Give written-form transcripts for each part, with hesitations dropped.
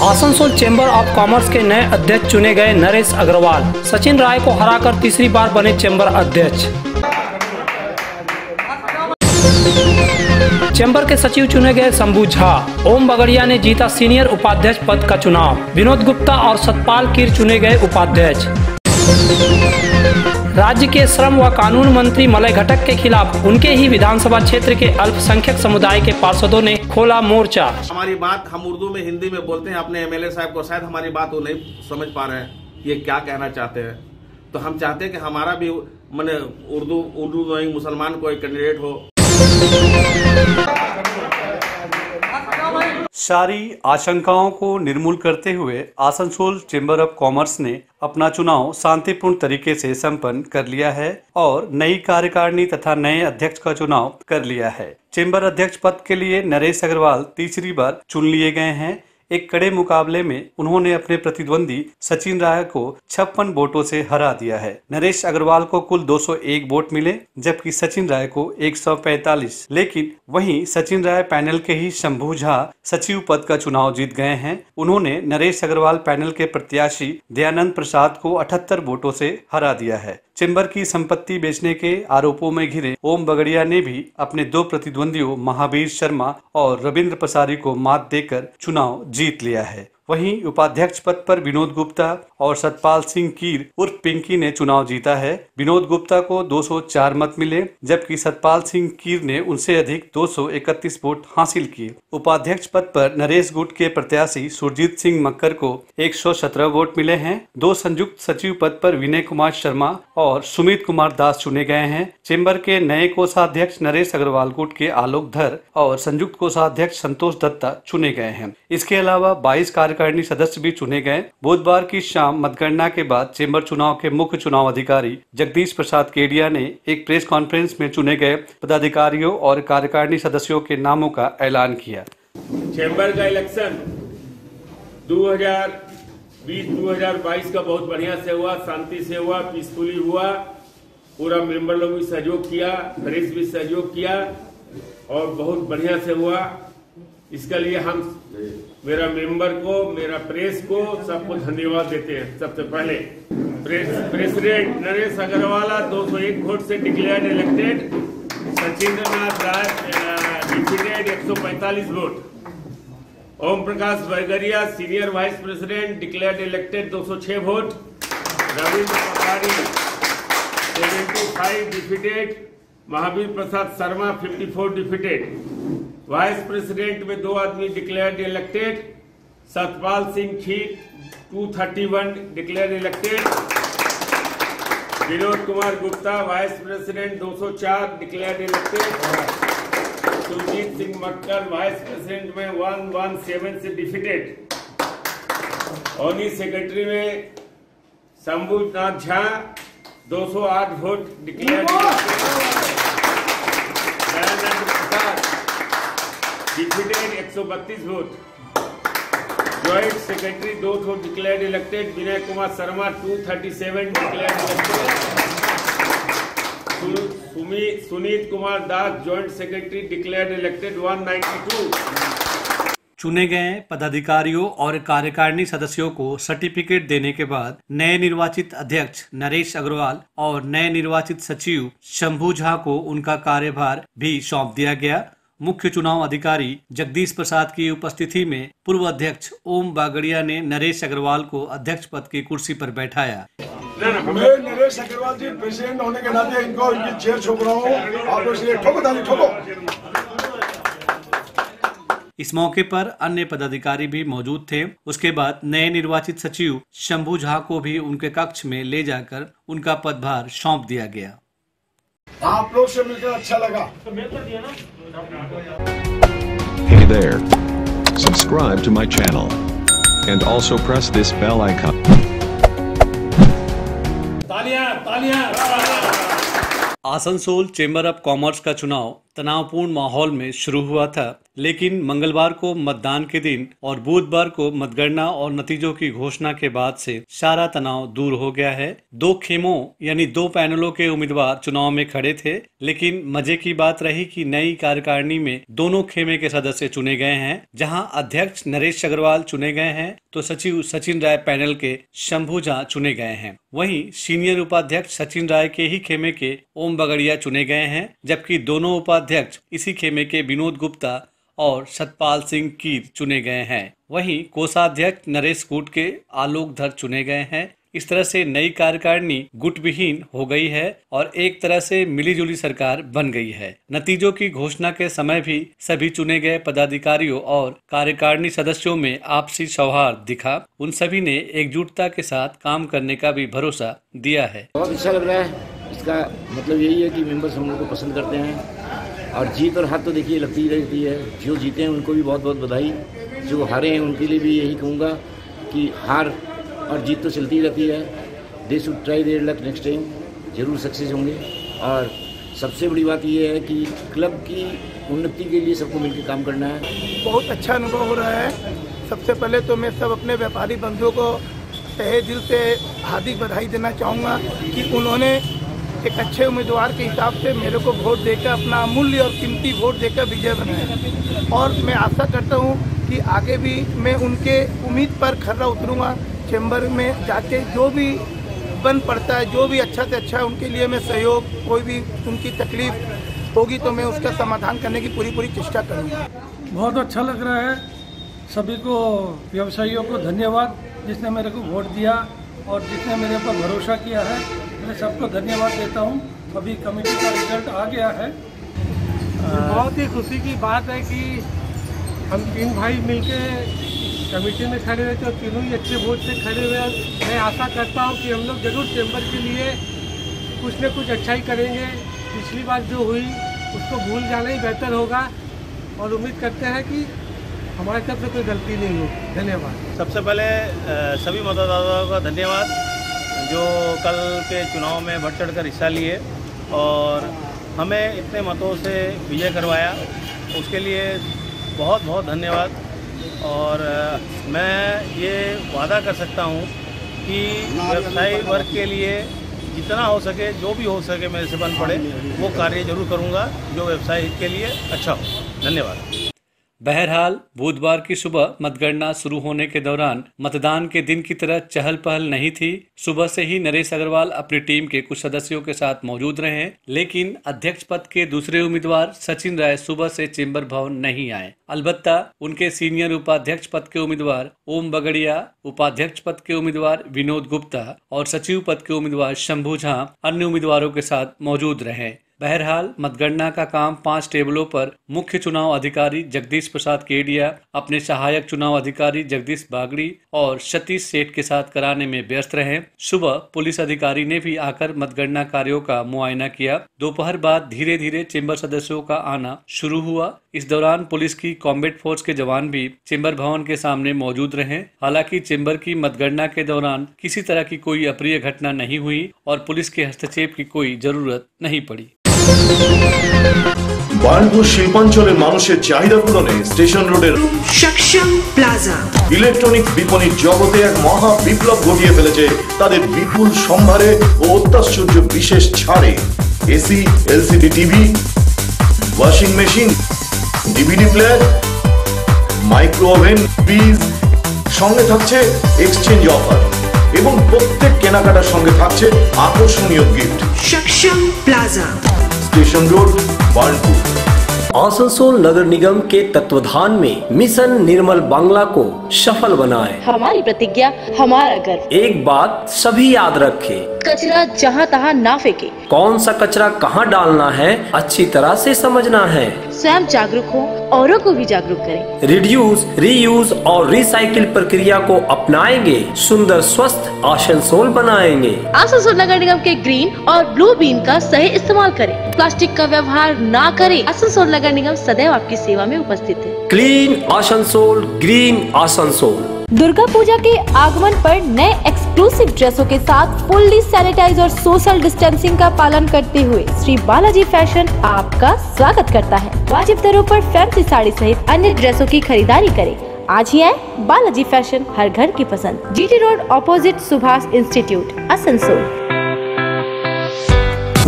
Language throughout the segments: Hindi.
आसनसोल चैम्बर ऑफ कॉमर्स के नए अध्यक्ष चुने गए नरेश अग्रवाल, सचिन राय को हराकर तीसरी बार बने चैम्बर अध्यक्ष। चैम्बर के सचिव चुने गए शंभू झा। ओम बगड़िया ने जीता सीनियर उपाध्यक्ष पद का चुनाव। विनोद गुप्ता और सतपाल कीर चुने गए उपाध्यक्ष। राज्य के श्रम व कानून मंत्री मलय घटक के खिलाफ उनके ही विधानसभा क्षेत्र के अल्पसंख्यक समुदाय के पार्षदों ने खोला मोर्चा। हमारी बात हम उर्दू में हिंदी में बोलते हैं अपने एमएलए साहब को, शायद हमारी बात वो नहीं समझ पा रहे हैं ये क्या कहना चाहते हैं। तो हम चाहते हैं कि हमारा भी मैंने उर्दू गोइंग मुसलमान कोई कैंडिडेट हो। सारी आशंकाओं को निर्मूल करते हुए आसनसोल चैम्बर ऑफ कॉमर्स ने अपना चुनाव शांतिपूर्ण तरीके से संपन्न कर लिया है और नई कार्यकारिणी तथा नए अध्यक्ष का चुनाव कर लिया है। चैम्बर अध्यक्ष पद के लिए नरेश अग्रवाल तीसरी बार चुन लिए गए हैं। एक कड़े मुकाबले में उन्होंने अपने प्रतिद्वंदी सचिन राय को 56 वोटों से हरा दिया है। नरेश अग्रवाल को कुल 201 वोट मिले जबकि सचिन राय को 145। लेकिन वहीं सचिन राय पैनल के ही शंभू झा सचिव पद का चुनाव जीत गए हैं। उन्होंने नरेश अग्रवाल पैनल के प्रत्याशी दयानंद प्रसाद को 78 वोटों से हरा दिया है। चैम्बर की संपत्ति बेचने के आरोपों में घिरे ओम बगड़िया ने भी अपने दो प्रतिद्वंदियों महावीर शर्मा और रविंद्र प्रसारी को मात देकर चुनाव जीत लिया है। वहीं उपाध्यक्ष पद पर विनोद गुप्ता और सतपाल सिंह कीर उर्फ पिंकी ने चुनाव जीता है। विनोद गुप्ता को 204 मत मिले जबकि सतपाल सिंह कीर ने उनसे अधिक 231 वोट हासिल किए। उपाध्यक्ष पद पर नरेश गुट के प्रत्याशी सुरजीत सिंह मक्कर को 117 वोट मिले हैं। दो संयुक्त सचिव पद पर विनय कुमार शर्मा और सुमित कुमार दास चुने गए हैं। चैम्बर के नए कोषाध्यक्ष नरेश अग्रवाल गुट के आलोक धर और संयुक्त कोषाध्यक्ष संतोष दत्ता चुने गए हैं। इसके अलावा 22 कार्यकारिणी सदस्य भी चुने गए। बुधवार की शाम मतगणना के बाद चैम्बर चुनाव के मुख्य चुनाव अधिकारी जगदीश प्रसाद केडिया ने एक प्रेस कॉन्फ्रेंस में चुने गए पदाधिकारियों और कार्यकारिणी सदस्यों के नामों का ऐलान किया। चैम्बर का इलेक्शन 2020-2022 का बहुत बढ़िया से हुआ, शांति से हुआ, पीसफुली हुआ। पूरा मेंबर लोग भी सहयोग किया, प्रेस भी सहयोग किया और बहुत बढ़िया से हुआ। इसके लिए हम मेरा मेंबर को, मेरा प्रेस को सबको धन्यवाद देते हैं। सबसे पहले प्रेसिडेंट नरेश अग्रवाल 201 वोट से declared elected, Sachin Rai declared 145 vote, Om Prakash Bagaria senior vice president declared elected 206 vote, Ravindra Prasari 75 defeated, Mahavir Prasad Sharma 54 defeated. Vice president में दो आदमी declared elected, Satpal Singh Kheer 231 declared elected, Vinod Kumar Gupta vice president 204 declared elected, Sujit Singh Makkar vice president में 117 से डिफिटेड, ऑनी सेक्रेटरी में Shambhu Jha 208 vote declared defeated 132 vote, joint secretary 2 declared elected, Vinay Kumar Sharma 237 declared elected, Sunit Kumar Das joint secretary declared elected 192। चुने गए पदाधिकारियों और कार्यकारिणी सदस्यों को सर्टिफिकेट देने के बाद नए निर्वाचित अध्यक्ष नरेश अग्रवाल और नए निर्वाचित सचिव शंभू झा को उनका कार्यभार भी सौंप दिया गया। मुख्य चुनाव अधिकारी जगदीश प्रसाद की उपस्थिति में पूर्व अध्यक्ष ओम बगड़िया ने नरेश अग्रवाल को अध्यक्ष पद की कुर्सी पर बैठाया। मैं नरेश अग्रवाल जी प्रेसिडेंट होने के नाते इनको इनकी चेयर छोड़ रहा हूं। आप इसलिए ठोको ताली ठोको। इस मौके पर अन्य पदाधिकारी भी मौजूद थे। उसके बाद नए निर्वाचित सचिव शंभू झा को भी उनके कक्ष में ले जाकर उनका पदभार सौंप दिया गया। आप लोग से मिलकर अच्छा लगा। Hey there. Subscribe to my channel and also press this bell icon. तालियां तालियां। आसनसोल चेंबर ऑफ कॉमर्स का चुनाव तनावपूर्ण माहौल में शुरू हुआ था, लेकिन मंगलवार को मतदान के दिन और बुधवार को मतगणना और नतीजों की घोषणा के बाद से सारा तनाव दूर हो गया है। दो खेमों यानी दो पैनलों के उम्मीदवार चुनाव में खड़े थे, लेकिन मजे की बात रही कि नई कार्यकारिणी में दोनों खेमे के सदस्य चुने गए हैं। जहां अध्यक्ष नरेश अग्रवाल चुने गए हैं तो सचिव सचिन राय पैनल के शंभू झा चुने गए हैं। वहीं सीनियर उपाध्यक्ष सचिन राय के ही खेमे के ओम बगड़िया चुने गए हैं, जबकि दोनों उपाध्यक्ष इसी खेमे के विनोद गुप्ता और सतपाल सिंह कीर चुने गए हैं। वहीं कोषाध्यक्ष नरेश गुट के आलोक धर चुने गए हैं। इस तरह से नई कार्यकारिणी गुटविहीन हो गई है और एक तरह से मिलीजुली सरकार बन गई है। नतीजों की घोषणा के समय भी सभी चुने गए पदाधिकारियों और कार्यकारिणी सदस्यों में आपसी सौहार्द दिखा। उन सभी ने एकजुटता के साथ काम करने का भी भरोसा दिया है। बहुत अच्छा लग रहा है। इसका मतलब यही है कि मेंबर्स हम लोग को पसंद करते हैं और जीत और हार तो देखिए लगती ही रहती है। जो जीते हैं उनको भी बहुत बहुत बधाई, जो हारे हैं उनके लिए भी यही कहूँगा कि हार और जीत तो चलती रहती है। They should try their luck next time, जरूर सक्सेस होंगे। और सबसे बड़ी बात यह है कि क्लब की उन्नति के लिए सबको मिलकर काम करना है। बहुत अच्छा अनुभव हो रहा है। सबसे पहले तो मैं सब अपने व्यापारी बंधुओं को तहे दिल से हार्दिक बधाई देना चाहूँगा कि उन्होंने एक अच्छे उम्मीदवार के हिसाब से मेरे को वोट देकर अपना अमूल्य और कीमती वोट देकर विजय बनाया। और मैं आशा करता हूँ कि आगे भी मैं उनके उम्मीद पर खरा उतरूँगा। चैम्बर में जाके जो भी बन पड़ता है, जो भी अच्छा से अच्छा उनके लिए मैं सहयोग, कोई भी उनकी तकलीफ होगी तो मैं उसका समाधान करने की पूरी चेष्टा करूँगा। बहुत अच्छा लग रहा है। सभी को व्यवसायियों को धन्यवाद जिसने मेरे को वोट दिया और जिसने मेरे पर भरोसा किया है, मैं सबको धन्यवाद देता हूँ। अभी कमेटी का रिजल्ट आ गया है। बहुत ही खुशी की बात है कि हम तीन भाई मिलके कमेटी में खड़े हुए थे, तीनों ही अच्छे वोट से खड़े हुए। मैं आशा करता हूं कि हम लोग जरूर चैम्बर के लिए कुछ न कुछ अच्छा ही करेंगे। पिछली बार जो हुई उसको भूल जाना ही बेहतर होगा और उम्मीद करते हैं कि हमारे तरफ से कोई गलती नहीं होगी। धन्यवाद। सबसे पहले सभी मतदाताओं का धन्यवाद जो कल के चुनाव में बढ़ चढ़ कर हिस्सा लिए और हमें इतने मतों से विजय करवाया, उसके लिए बहुत बहुत धन्यवाद। और मैं ये वादा कर सकता हूँ कि व्यवसायी वर्ग के लिए जितना हो सके, जो भी हो सके मेरे से बन पड़े वो कार्य जरूर करूँगा जो व्यवसायी के लिए अच्छा हो। धन्यवाद। बहरहाल बुधवार की सुबह मतगणना शुरू होने के दौरान मतदान के दिन की तरह चहल पहल नहीं थी। सुबह से ही नरेश अग्रवाल अपनी टीम के कुछ सदस्यों के साथ मौजूद रहे, लेकिन अध्यक्ष पद के दूसरे उम्मीदवार सचिन राय सुबह से चेंबर भवन नहीं आए। अलबत्ता उनके सीनियर उपाध्यक्ष पद के उम्मीदवार ओम बगड़िया, उपाध्यक्ष पद के उम्मीदवार विनोद गुप्ता और सचिव पद के उम्मीदवार शंभू झा अन्य उम्मीदवारों के साथ मौजूद रहे। बहरहाल मतगणना का काम 5 टेबलों पर मुख्य चुनाव अधिकारी जगदीश प्रसाद केडिया अपने सहायक चुनाव अधिकारी जगदीश बागड़ी और सतीश सेठ के साथ कराने में व्यस्त रहे। सुबह पुलिस अधिकारी ने भी आकर मतगणना कार्यों का मुआयना किया। दोपहर बाद धीरे धीरे चेंबर सदस्यों का आना शुरू हुआ। इस दौरान पुलिस की कॉम्बैट फोर्स के जवान भी चेंबर भवन के सामने मौजूद रहे। हालांकि चेंबर की मतगणना के दौरान किसी तरह की कोई अप्रिय घटना नहीं हुई और पुलिस के हस्तक्षेप की कोई जरूरत नहीं पड़ी। बार्नपुर शिल्पांचल मानुषेर चाहिदा पूरणे स्टेशन रोडेर सक्षम प्लाजा इलेक्ट्रनिक विपणी जगते एक महा विप्लव घटिए फेलेছে তাদের বিপুল সম্ভারে ও অত্যাশ্চর্য বিশেষ ছাড়ে AC LCD TV washing machine DVD player micro oven fridge সঙ্গে থাকছে এক্সচেঞ্জ অফার এবং প্রত্যেক কেনাকাটার সঙ্গে থাকছে আকর্ষণীয় gift. Saksham plaza station road Burnpur. Asansol नगर निगम के तत्वाधान में मिशन निर्मल बांग्ला को सफल बनाएं। हमारी प्रतिज्ञा हमारा घर। एक बात सभी याद रखें, कचरा जहां तहां ना फेंके। कौन सा कचरा कहां डालना है अच्छी तरह से समझना है। स्वयं जागरूक हो, औरों को भी जागरूक करें। रिड्यूस, रीयूज और रिसाइकिल प्रक्रिया को अपनाएंगे, सुंदर स्वस्थ आसनसोल बनाएंगे। आसनसोल नगर निगम के ग्रीन और ब्लू बीन का सही इस्तेमाल करें, प्लास्टिक का व्यवहार ना करें। आसनसोल नगर निगम सदैव आपकी सेवा में उपस्थित है। Clean Asansol, green Asansol. दुर्गा पूजा के आगमन पर नए एक्सक्लूसिव ड्रेसों के साथ फुल्ली सैनिटाइज और सोशल डिस्टेंसिंग का पालन करते हुए श्री बालाजी फैशन आपका स्वागत करता है। वाजिब दरों पर फैंसी साड़ी सहित अन्य ड्रेसों की खरीदारी करें। आज ही आए बालाजी फैशन, हर घर की पसंद। GT road opposite Subhash institute, Asansol.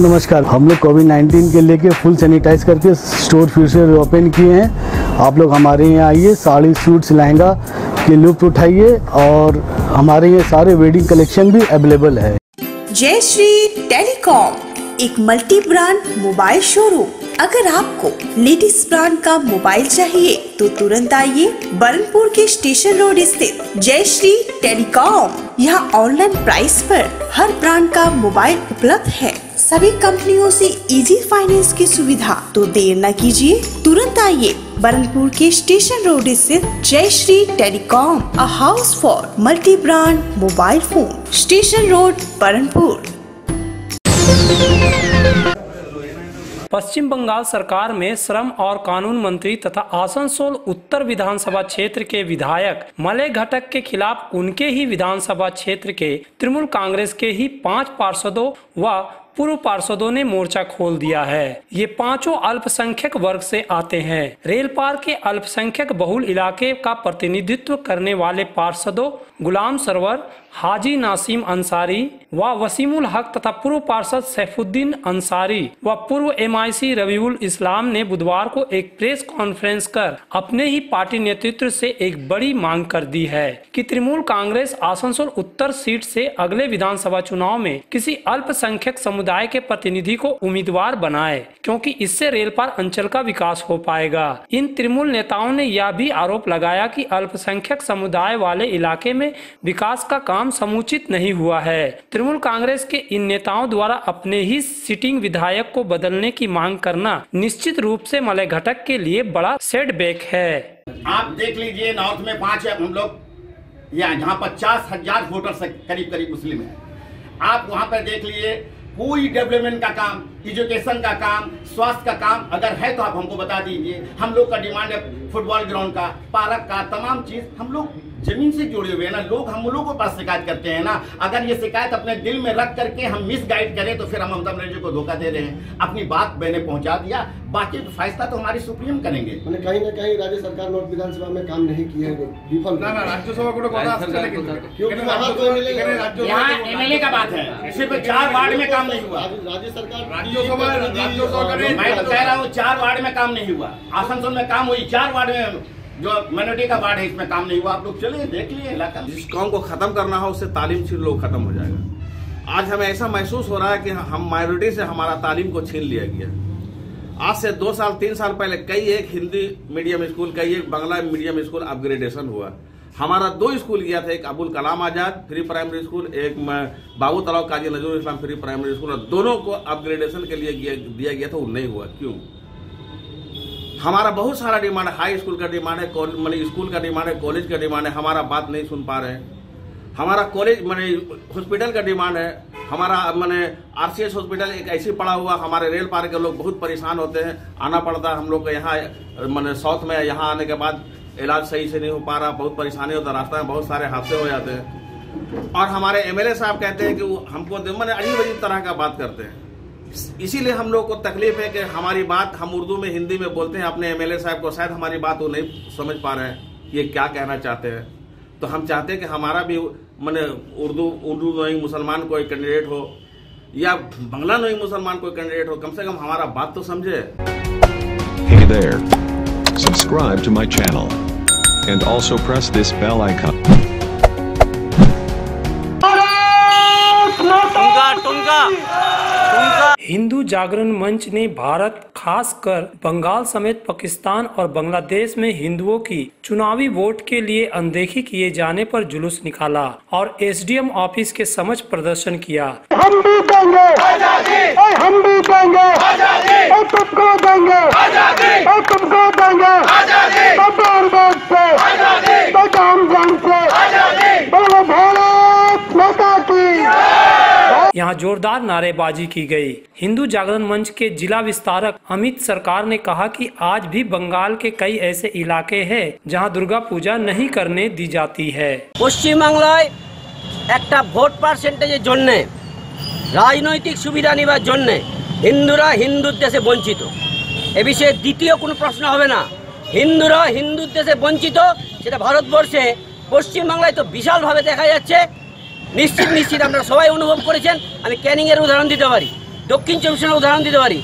नमस्कार, हम लोग COVID-19 के लेके फुल सैनिटाइज करके स्टोर फिर से ओपन किए हैं। आप लोग हमारे यहाँ आइए, साड़ी सूट्स लहंगा के लुत्फ उठाइए और हमारे यहाँ सारे वेडिंग कलेक्शन भी अवेलेबल है। जय श्री टेलीकॉम, एक मल्टी ब्रांड मोबाइल शोरूम। अगर आपको लेटेस्ट ब्रांड का मोबाइल चाहिए तो तुरंत आइए बर्नपुर के स्टेशन रोड स्थित जय श्री टेलीकॉम। यहाँ ऑनलाइन प्राइस पर हर ब्रांड का मोबाइल उपलब्ध है। सभी कंपनियों से इजी फाइनेंस की सुविधा, तो देर न कीजिए, तुरंत आइए बर्नपुर के स्टेशन रोड स्थित Jai Shri telecom, a house for multi brand mobile phone, station road Burnpur. Paschim Bangal सरकार में श्रम और कानून मंत्री तथा आसनसोल उत्तर विधानसभा क्षेत्र के विधायक मलय घटक के खिलाफ उनके ही विधानसभा क्षेत्र के तृणमूल कांग्रेस के ही 5 पार्षदों व पूर्व पार्षदों ने मोर्चा खोल दिया है। ये पांचों अल्पसंख्यक वर्ग से आते हैं। रेल पार के अल्पसंख्यक बहुल इलाके का प्रतिनिधित्व करने वाले पार्षदों गुलाम सर्वर, हाजी नासिम अंसारी व वसीमुल हक तथा पूर्व पार्षद सैफुद्दीन अंसारी व पूर्व MIC रविउल इस्लाम ने बुधवार को एक प्रेस कॉन्फ्रेंस कर अपने ही पार्टी नेतृत्व से एक बड़ी मांग कर दी है कि तृणमूल कांग्रेस आसनसोल उत्तर सीट से अगले विधानसभा चुनाव में किसी अल्पसंख्यक समुदाय के प्रतिनिधि को उम्मीदवार बनाए, क्योंकि इससे रेलपार अंचल का विकास हो पाएगा। इन तृणमूल नेताओं ने यह भी आरोप लगाया कि अल्पसंख्यक समुदाय वाले इलाके में विकास का काम समुचित नहीं हुआ है। तृणमूल कांग्रेस के इन नेताओं द्वारा अपने ही सिटिंग विधायक को बदलने की मांग करना निश्चित रूप से मलय घटक के लिए बड़ा सेटबैक है। आप देख लीजिए, नॉर्थ में 5 है, हम लोग यहाँ 50,000 वोटर से करीब करीब मुस्लिम है। आप वहाँ पर देख लीजिए, कोई डेवलपमेंट का काम, एजुकेशन का काम, स्वास्थ्य का काम अगर है तो आप हमको बता दीजिए। हम लोग का डिमांड है फुटबॉल ग्राउंड का, पार्क का, तमाम चीज। हम लोग जमीन से जुड़े हुए हैं ना, लोग हम लोगों के पास शिकायत करते हैं ना। अगर ये शिकायत अपने दिल में रख करके हम मिसगाइड करें तो फिर हम ममता बनर्जी को धोखा दे रहे हैं। अपनी बात मैंने पहुंचा दिया, बाकी तो फैसला तो हमारी सुप्रीम करेंगे। मैंने कहीं ना कहीं राज्य सरकार नॉर्थ विधानसभा में काम नहीं किया है, विफल ना राज्यसभा को MLA का बात है, सिर्फ 4 वार्ड में काम नहीं हुआ। राज्य सरकार मैं तो कह रहा हूँ 4 वार्ड में काम नहीं हुआ। आसनसोल में काम हुई, 4 वार्ड में जो माइनॉरिटी का वार्ड है इसमें काम नहीं हुआ। आप लोग चलिए देख लिए इलाका। जिस कौम को खत्म करना हो उससे तालीम छीन लो, खत्म हो जाएगा। आज हमें ऐसा महसूस हो रहा है कि हम माइनॉरिटी से हमारा तालीम को छीन लिया गया। आज से 2-3 साल पहले कई एक हिंदी मीडियम स्कूल, कई एक बांग्ला मीडियम स्कूल अपग्रेडेशन हुआ। हमारा 2 स्कूल गया था, एक Abul Kalam Azad free primary school, एक Babu Talab Kazi Nazrul Islam free primary school. और दोनों को अपग्रेडेशन के लिए दिया गया था, वो नहीं हुआ। क्यों? हमारा बहुत सारा डिमांड, हाई स्कूल का डिमांड है, मतलब स्कूल का डिमांड है, कॉलेज का डिमांड है, हमारा बात नहीं सुन पा रहे हैं। हमारा कॉलेज माने हॉस्पिटल का डिमांड है, हमारा माने RCH हॉस्पिटल एक ऐसी पड़ा हुआ। हमारे रेल पार के लोग बहुत परेशान होते हैं, आना पड़ता है हम लोग को यहाँ, माने साउथ में। यहाँ आने के बाद इलाज सही से नहीं हो पा रहा, बहुत परेशानी होता है, रास्ते में बहुत सारे हादसे हो जाते हैं। और हमारे MLA साहब कहते हैं कि वो हमको माने अजीब अजीब तरह का बात करते हैं। इसीलिए हम लोग को तकलीफ है कि हमारी बात हम उर्दू में हिंदी में बोलते हैं अपने MLA साहब को, शायद हमारी बात वो नहीं समझ पा रहे हैं ये क्या कहना चाहते हैं। तो हम चाहते हैं कि हमारा भी माने उर्दू नोइंग मुसलमान कोई कैंडिडेट हो या बांग्ला नोइंग मुसलमान कोई कैंडिडेट हो, कम से कम हमारा बात तो समझे। Hey there. Subscribe to my channel and also press this bell icon. Hindu जागरण मंच ने भारत, खासकर बंगाल समेत पाकिस्तान और बांग्लादेश में हिंदुओं की चुनावी वोट के लिए अनदेखी किए जाने पर जुलूस निकाला और SDM ऑफिस के समक्ष प्रदर्शन किया। हम भी देंगे आजादी, हम भी देंगे आजादी, तुमको देंगे आजादी, तुमको देंगे आजादी, आजादी, भारत माता की। जहां जोरदार नारेबाजी की गई। हिंदू जागरण मंच के जिला विस्तारक अमित सरकार ने कहा कि आज भी बंगाल के कई ऐसे इलाके हैं जहां दुर्गा पूजा नहीं करने दी जाती है। पश्चिम बांग्लाय एकटा भोट पार्सेंटेजेर जन्य राजनैतिक सुविधा नेवार जन्य हिंदुरा हिंदू देशे वंचित ए विषये द्वितीय कोनो प्रश्न होबे ना। हिंदुरा हिंदू देशे वंचित सेटा भारतवर्षे पश्चिम बांग्लाय तो विशाल भावे देखा जाच्छे। निश्चित निश्चित आपनारा सबाई अनुभव करेछेन। आमि क्यानिंगेर उदाहरण दिते पारी, दक्षिण चब्बिश परगनार उदाहरण दिते पारी,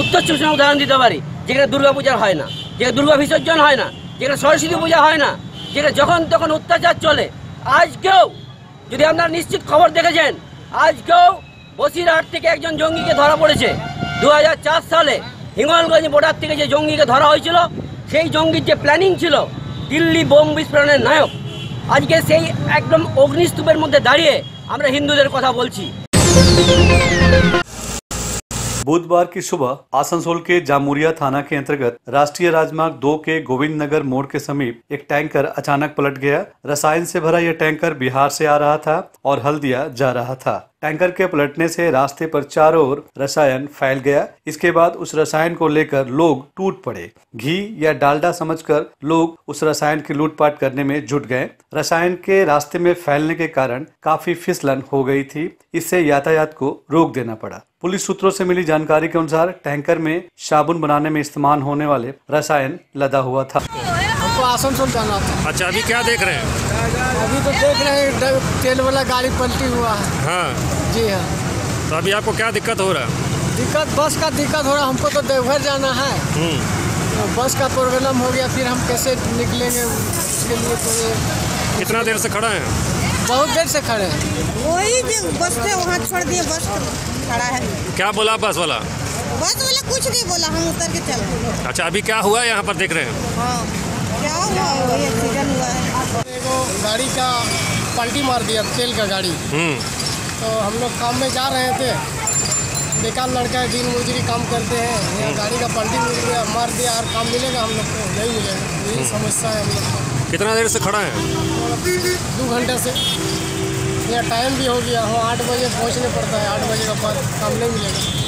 उत्तर चब्बिश परगनार उदाहरण दिते पारी, जेखाने दुर्गा पूजा हय ना, जेखाने दुर्गा विसर्जन हय ना, जेखाने सरस्वती पूजा हय ना, जेखाने जखन तखन अत्याचार चले। आजकेও যদি আপনারা নিশ্চিত খবর দেখেছেন, আজকেও বসিরহাট থেকে একজন জঙ্গিকে ধরা পড়েছে। 2004 সালে হিঙ্গলগঞ্জ বর্ডার থেকে যে জঙ্গিকে ধরা হয়েছিল, সেই জঙ্গির যে প্ল্যানিং ছিল দিল্লি বোম বিস্ফোরণের নায়ক, আজকে সেই একদম অগ্নিস্তূপের মধ্যে দাঁড়িয়ে আমরা হিন্দুদের কথা বলছি। बुधवार की सुबह आसनसोल के जामुरिया थाना के अंतर्गत राष्ट्रीय राजमार्ग 2 के गोविंद नगर मोड़ के समीप एक टैंकर अचानक पलट गया। रसायन से भरा यह टैंकर बिहार से आ रहा था और हल्दिया जा रहा था। टैंकर के पलटने से रास्ते पर चारों ओर रसायन फैल गया। इसके बाद उस रसायन को लेकर लोग टूट पड़े। घी या डालडा समझकर लोग उस रसायन की लूटपाट करने में जुट गए। रसायन के रास्ते में फैलने के कारण काफी फिसलन हो गई थी, इससे यातायात को रोक देना पड़ा। पुलिस सूत्रों से मिली जानकारी के अनुसार टैंकर में साबुन बनाने में इस्तेमाल होने वाले रसायन लदा हुआ था। आसनसोल जाना था। अच्छा, अभी क्या देख रहे हैं? अभी तो देख रहे हैं तेल वाला गाड़ी पलटी हुआ है। हाँ जी हाँ। तो अभी आपको क्या दिक्कत हो रहा है? दिक्कत बस का दिक्कत हो रहा है, हमको तो देवघर जाना है। तो बस का प्रॉब्लम हो गया, फिर हम कैसे निकलेंगे उसके लिए। तो कितना देर से खड़ा है? बहुत देर से खड़े हैं। वही बस से वहाँ छोड़ दिए, बस खड़ा है। क्या बोला बस वाला? बस वाला कुछ नहीं बोला, हम उतर के चले। अच्छा, अभी क्या हुआ यहाँ पर देख रहे हैं? गाड़ी का पलटी मार दिया, तेल का गाड़ी। तो हम लोग काम में जा रहे थे, बेकार लड़का है, दिन मजदूरी काम करते हैं, गाड़ी का पलटी मार दिया और काम मिलेगा हम लोग को? नहीं मिलेगा, यही समस्या है हम लोग को। कितना देर से खड़ा है? 2 घंटे से। या टाइम भी हो गया, हम 8 बजे पहुंचने पड़ता है, 8 बजे का काम नहीं मिलेगा।